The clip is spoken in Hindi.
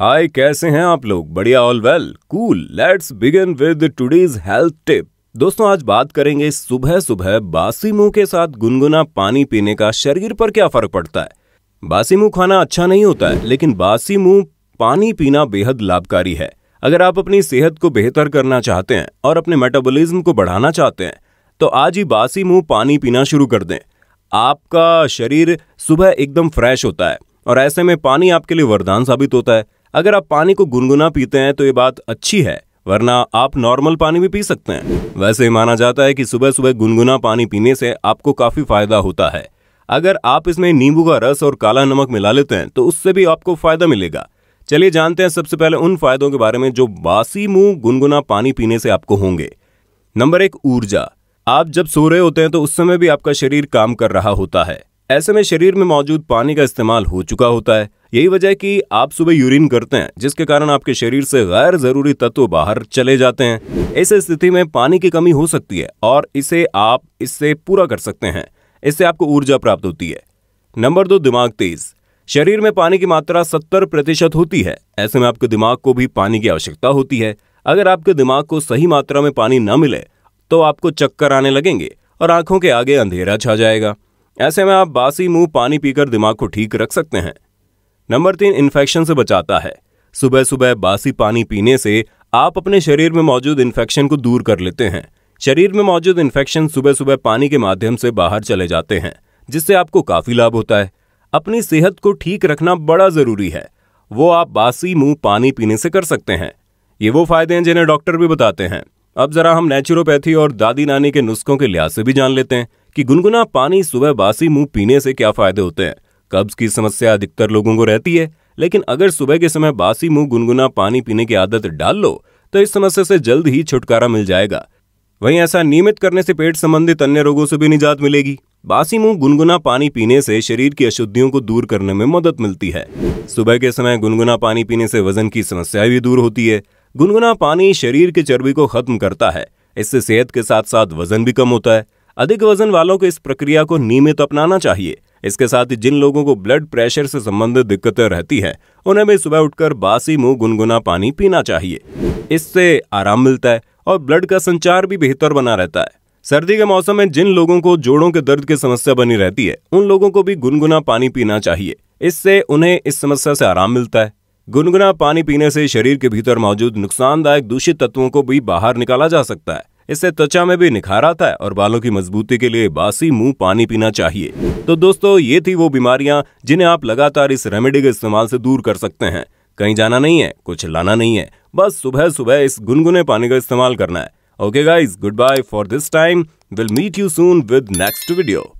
हाय, कैसे हैं आप लोग? बढ़िया, all well, cool. Let's begin with today's health tip. दोस्तों, आज बात करेंगे सुबह सुबह बासी मुंह के साथ गुनगुना पानी पीने का शरीर पर क्या फर्क पड़ता है। बासी मुंह खाना अच्छा नहीं होता है, लेकिन बासी मुंह पानी पीना बेहद लाभकारी है। अगर आप अपनी सेहत को बेहतर करना चाहते हैं और अपने मेटाबॉलिज्म को बढ़ाना चाहते हैं तो आज ही बासी मुंह पानी पीना शुरू कर दें। आपका शरीर सुबह एकदम फ्रेश होता है और ऐसे में पानी आपके लिए वरदान साबित होता है। अगर आप पानी को गुनगुना पीते हैं तो ये बात अच्छी है, वरना आप नॉर्मल पानी भी पी सकते हैं। वैसे ही माना जाता है कि सुबह सुबह गुनगुना पानी पीने से आपको काफ़ी फायदा होता है। अगर आप इसमें नींबू का रस और काला नमक मिला लेते हैं तो उससे भी आपको फायदा मिलेगा। चलिए जानते हैं सबसे पहले उन फायदों के बारे में जो बासी मुंह गुनगुना पानी पीने से आपको होंगे। नंबर 1, ऊर्जा। आप जब सो रहे होते हैं तो उस समय भी आपका शरीर काम कर रहा होता है। ऐसे में शरीर में मौजूद पानी का इस्तेमाल हो चुका होता है। यही वजह है कि आप सुबह यूरिन करते हैं, जिसके कारण आपके शरीर से गैर जरूरी तत्व बाहर चले जाते हैं। इस स्थिति में पानी की कमी हो सकती है और इसे आप इससे पूरा कर सकते हैं। इससे आपको ऊर्जा प्राप्त होती है। नंबर 2, दिमाग तेज। शरीर में पानी की मात्रा 70% होती है। ऐसे में आपके दिमाग को भी पानी की आवश्यकता होती है। अगर आपके दिमाग को सही मात्रा में पानी न मिले तो आपको चक्कर आने लगेंगे और आंखों के आगे अंधेरा छा जाएगा। ऐसे में आप बासी मुंह पानी पीकर दिमाग को ठीक रख सकते हैं। नंबर 3, इन्फेक्शन से बचाता है। सुबह सुबह बासी पानी पीने से आप अपने शरीर में मौजूद इन्फेक्शन को दूर कर लेते हैं। शरीर में मौजूद इन्फेक्शन सुबह सुबह पानी के माध्यम से बाहर चले जाते हैं, जिससे आपको काफ़ी लाभ होता है। अपनी सेहत को ठीक रखना बड़ा ज़रूरी है, वो आप बासी मुंह पानी पीने से कर सकते हैं। ये वो फ़ायदे हैं जिन्हें डॉक्टर भी बताते हैं। अब ज़रा हम नेचुरोपैथी और दादी नानी के नुस्खों के लिहाज से भी जान लेते हैं कि गुनगुना पानी सुबह बासी मुंह पीने से क्या फायदे होते हैं। कब्ज की समस्या अधिकतर लोगों को रहती है, लेकिन अगर सुबह के समय बासी मुंह गुनगुना पानी पीने की आदत डाल लो तो इस समस्या से जल्द ही छुटकारा मिल जाएगा। वहीं ऐसा नियमित करने से पेट संबंधित अन्य रोगों से भी निजात मिलेगी। बासी मुंह गुनगुना पानी पीने से शरीर की अशुद्धियों को दूर करने में मदद मिलती है। सुबह के समय गुनगुना पानी पीने से वजन की समस्या भी दूर होती है। गुनगुना पानी शरीर की चर्बी को खत्म करता है। इससे सेहत के साथ साथ वजन भी कम होता है। अधिक वजन वालों को इस प्रक्रिया को नियमित अपनाना चाहिए। इसके साथ ही जिन लोगों को ब्लड प्रेशर से संबंधित दिक्कतें रहती हैं, उन्हें भी सुबह उठकर बासी मुंह गुनगुना पानी पीना चाहिए। इससे आराम मिलता है और ब्लड का संचार भी बेहतर बना रहता है। सर्दी के मौसम में जिन लोगों को जोड़ों के दर्द की समस्या बनी रहती है, उन लोगों को भी गुनगुना पानी पीना चाहिए। इससे उन्हें इस समस्या से आराम मिलता है। गुनगुना पानी पीने से शरीर के भीतर मौजूद नुकसानदायक दूषित तत्वों को भी बाहर निकाला जा सकता है। इससे त्वचा में भी निखार आता है और बालों की मजबूती के लिए बासी मुंह पानी पीना चाहिए। तो दोस्तों, ये थी वो बीमारियां जिन्हें आप लगातार इस रेमेडी के इस्तेमाल से दूर कर सकते हैं। कहीं जाना नहीं है, कुछ लाना नहीं है, बस सुबह सुबह इस गुनगुने पानी का इस्तेमाल करना है। Okay guys, good bye for this time. Will meet you soon with next video.